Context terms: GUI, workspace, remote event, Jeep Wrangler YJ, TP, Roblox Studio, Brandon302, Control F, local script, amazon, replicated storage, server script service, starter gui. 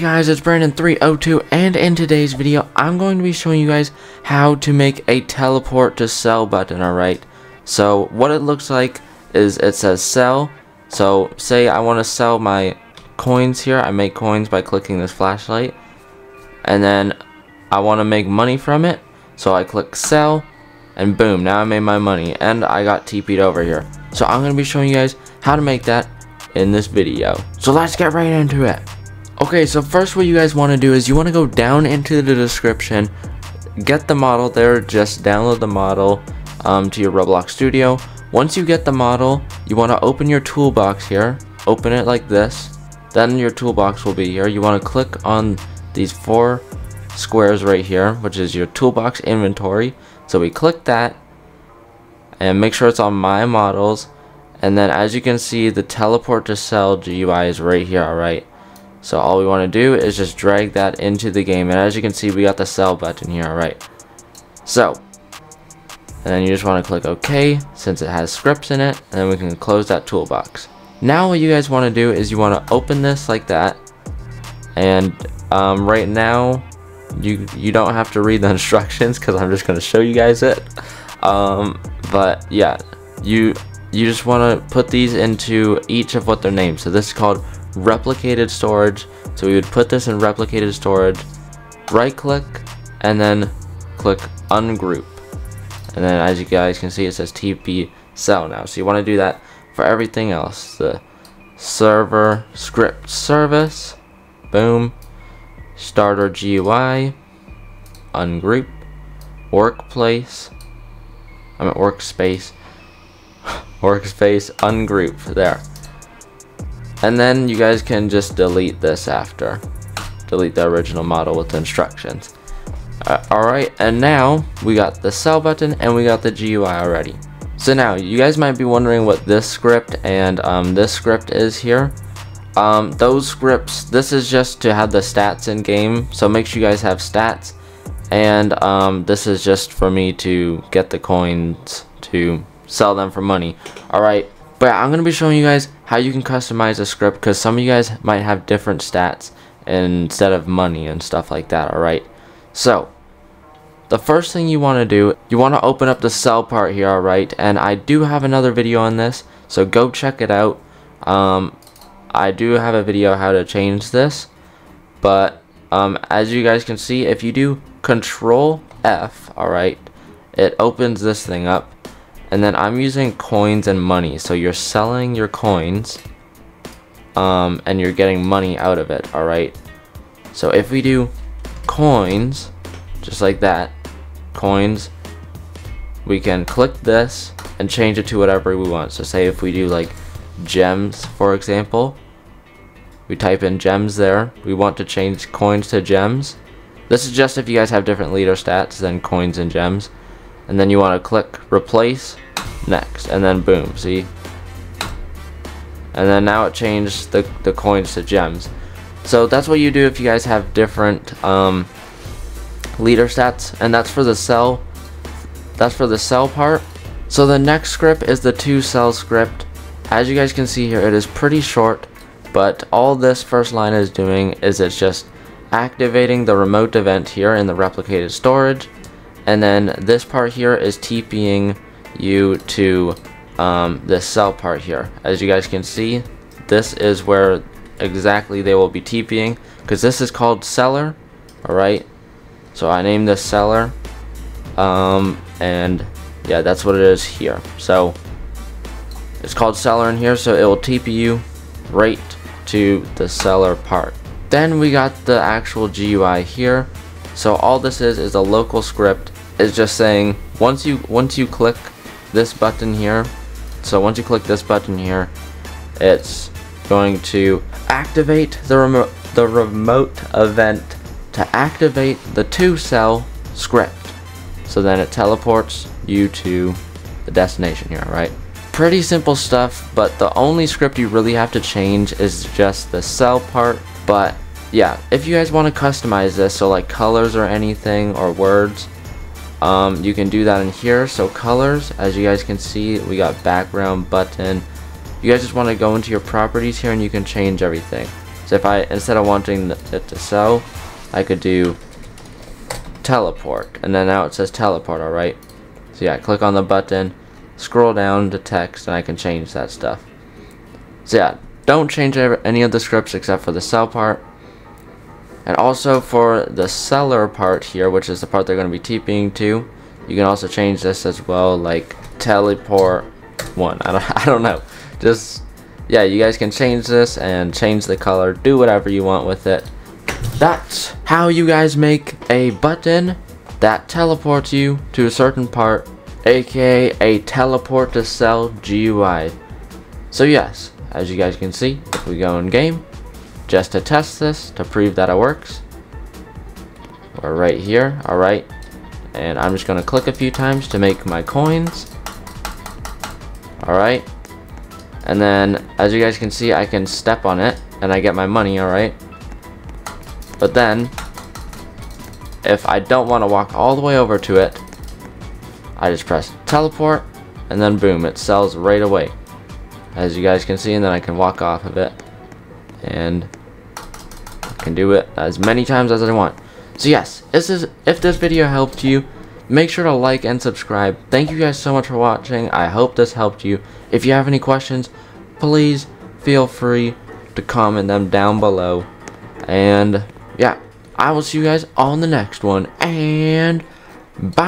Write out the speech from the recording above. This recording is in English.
Hey guys, it's Brandon302, and in today's video I'm going to be showing you guys how to make a teleport to sell button. Alright, so what it looks like is it says sell. So say I want to sell my coins here. I make coins by clicking this flashlight, and then I want to make money from it, so I click sell, and boom, now I made my money and I got TP'd over here. So I'm going to be showing you guys how to make that in this video, so let's get right into it. Okay, so first what you guys want to do is you want to go down into the description, get the model there, just download the model to your Roblox Studio. Once you get the model, you want to open your toolbox here, open it like this, then your toolbox will be here. You want to click on these four squares right here, which is your toolbox inventory. So we click that and make sure it's on my models, and then as you can see, the teleport to sell GUI is right here. Alright, so all we want to do is just drag that into the game, and as you can see, we got the sell button here. Alright, so and then you just want to click OK since it has scripts in it, and then we can close that toolbox. Now what you guys want to do is you want to open this like that, and right now you don't have to read the instructions because I'm just going to show you guys it, but yeah, you just want to put these into each of what they're named. So this is called replicated storage, so we would put this in replicated storage, right click, and then click ungroup, and then as you guys can see, it says TP sell now. So you want to do that for everything else, the server script service, boom, starter GUI, ungroup, workspace, ungroup there. And then you guys can just delete this after. Delete the original model with the instructions. Alright, and now we got the sell button and we got the GUI already. So now you guys might be wondering what this script and this script is here. Those scripts, this is just to have the stats in game, so make sure you guys have stats. And this is just for me to get the coins to sell them for money. Alright, but I'm going to be showing you guys how you can customize a script, because some of you guys might have different stats instead of money and stuff like that. Alright, so the first thing you want to do, you want to open up the sell part here. Alright, and I do have another video on this, so go check it out. I do have a video how to change this, but as you guys can see, if you do Control F, alright, it opens this thing up. And then I'm using coins and money, so you're selling your coins and you're getting money out of it. Alright, so if we do coins, just like that, coins, we can click this and change it to whatever we want. So say if we do like gems, for example, we type in gems there, we want to change coins to gems. This is just if you guys have different leader stats than coins and gems. And then you want to click replace, next, and then boom, see? And then now it changed the coins to gems. So that's what you do if you guys have different leader stats, and that's for the sell. That's for the sell part. So the next script is the to sell script. As you guys can see here, it is pretty short, but all this first line is doing is it's just activating the remote event here in the replicated storage. And then this part here is TPing you to this sell part here. As you guys can see, this is where exactly they will be TPing, because this is called seller. Alright, so I named this seller, and yeah, that's what it is here. So it's called seller in here, so it will TP you right to the seller part. Then we got the actual GUI here. So all this is a local script. It's just saying once you click this button here, so once you click this button here, it's going to activate the remote event to activate the to sell script. So then it teleports you to the destination here, right? Pretty simple stuff, but the only script you really have to change is just the sell part. But yeah, if you guys want to customize this, so like colors or anything, or words, you can do that in here. So colors, as you guys can see, we got background, button. You guys just want to go into your properties here and you can change everything. So if I, instead of wanting it to sell, I could do teleport, and then now it says teleport. All right. So yeah, I click on the button, scroll down to text, and I can change that stuff. So yeah, don't change any of the scripts except for the sell part. And also for the seller part here, which is the part they're going to be TPing to, you can also change this as well, like teleport 1. I don't know. Just, yeah, you guys can change this and change the color, do whatever you want with it. That's how you guys make a button that teleports you to a certain part, aka a teleport to sell GUI. So yes, as you guys can see, if we go in game, just to test this, to prove that it works, we're right here. All right, and I'm just gonna click a few times to make my coins. All right, and then as you guys can see, I can step on it and I get my money. All right, but then if I don't want to walk all the way over to it, I just press teleport, and then boom, it sells right away, as you guys can see. And then I can walk off of it, and I can do it as many times as I want. So yes, if this video helped you, make sure to like and subscribe. Thank you guys so much for watching. I hope this helped you. If you have any questions, please feel free to comment them down below. And yeah, I will see you guys on the next one, and bye.